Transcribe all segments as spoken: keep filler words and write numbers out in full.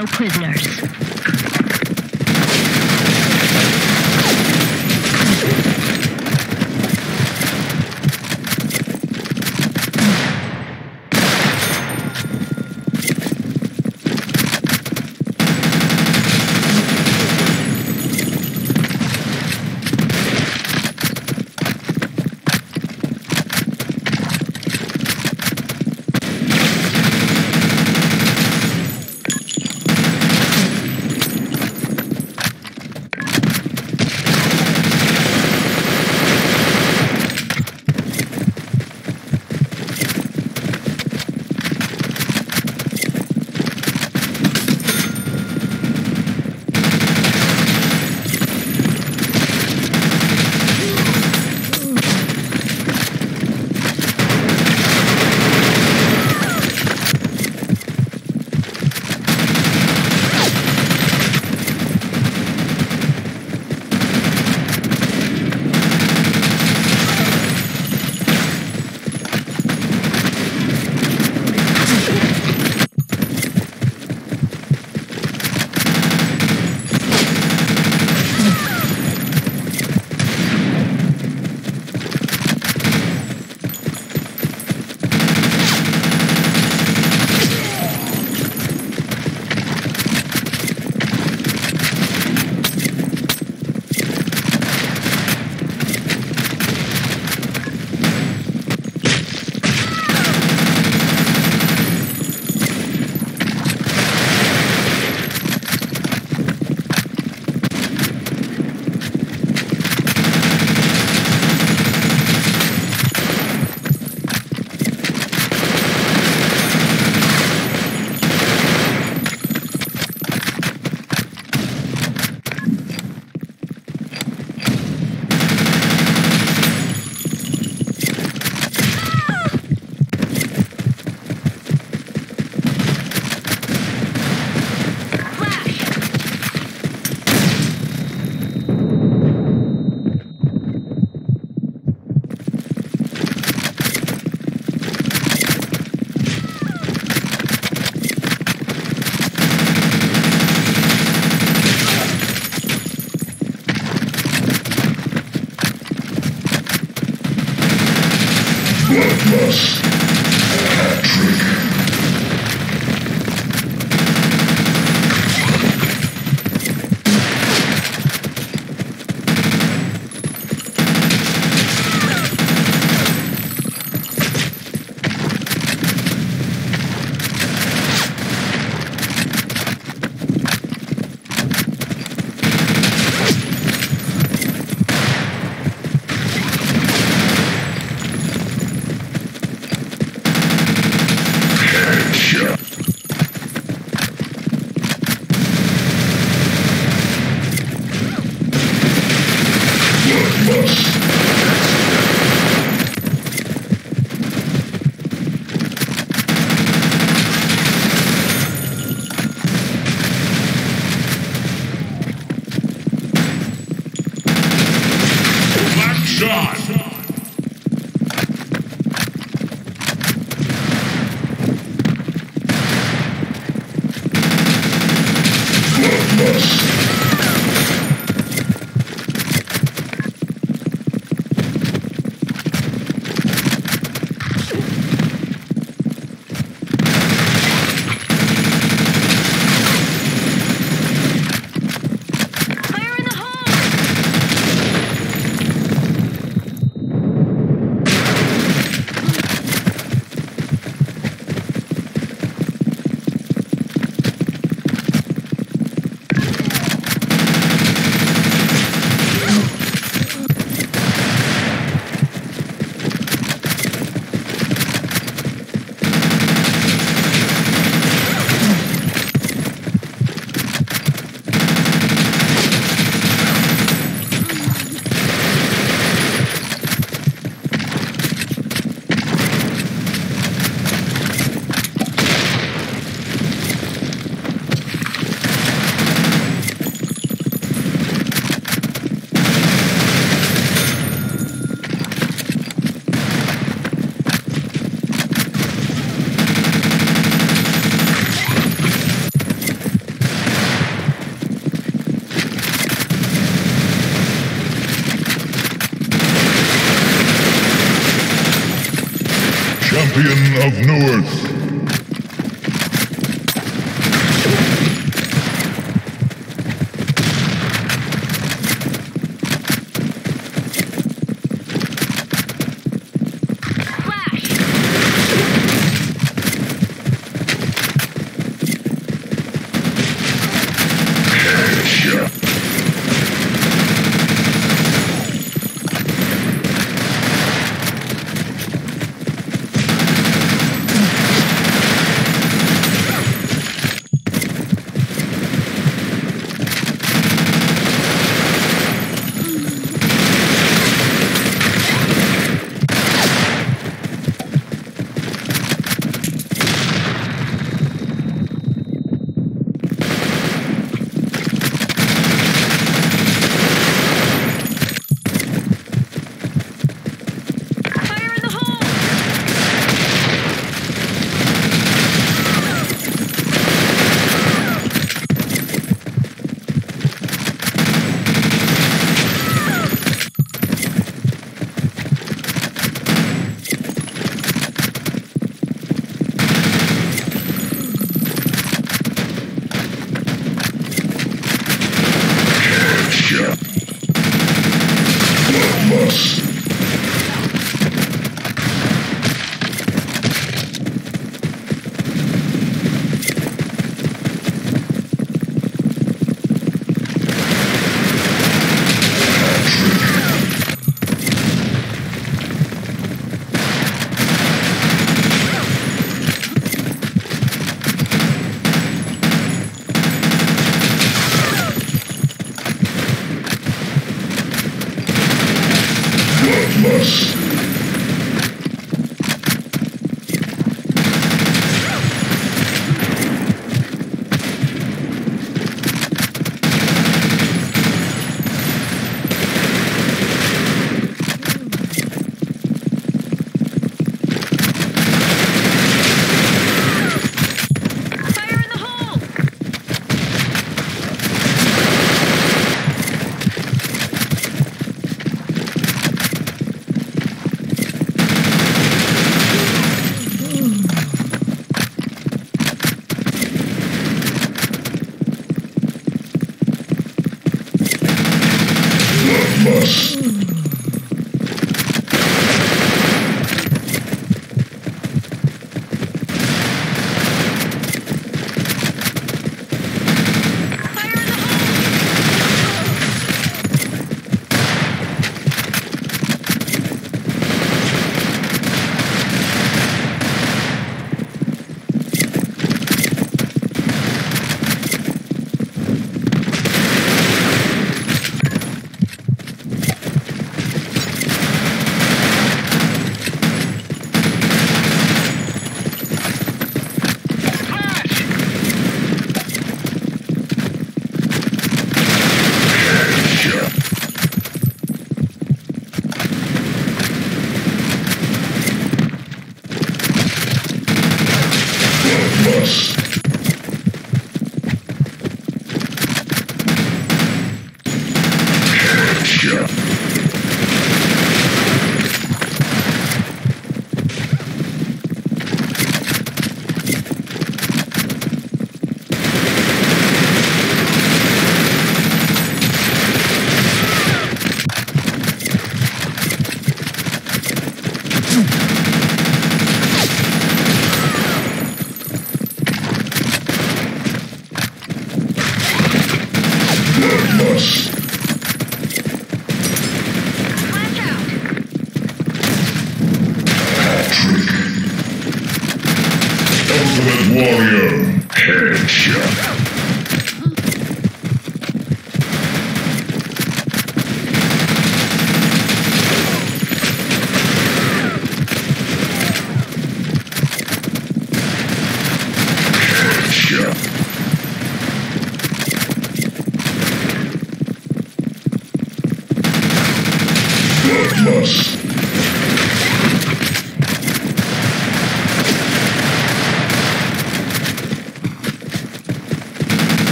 No prisoners. Bloodlust. Hat-trick. champion of Newarth.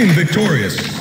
Team victorious.